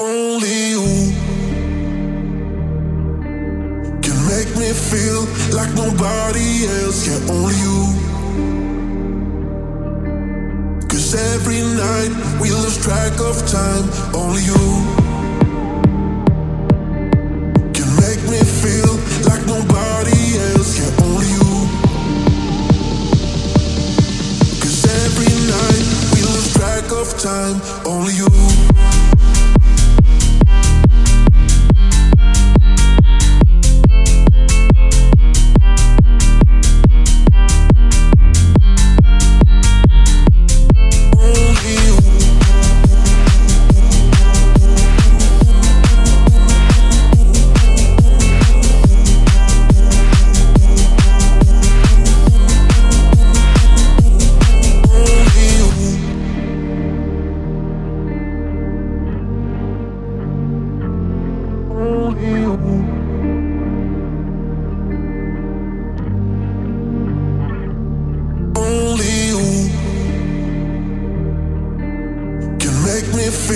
Only you can make me feel like nobody else. Yeah, only you. 'Cause every night we lose track of time. Only you can make me feel like nobody else. Yeah, only you. 'Cause every night we lose track of time. Only you.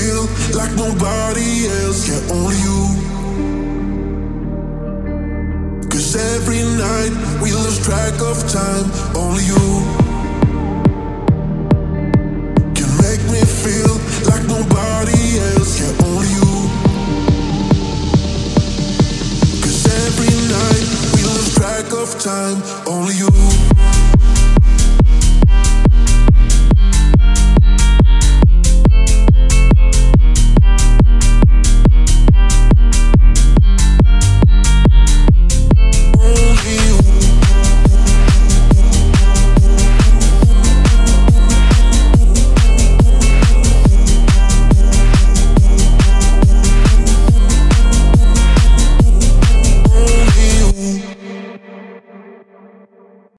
Feel like nobody else, yeah, only you. 'Cause every night we lose track of time, only you can make me feel like nobody else, yeah, only you. 'Cause every night we lose track of time, only you.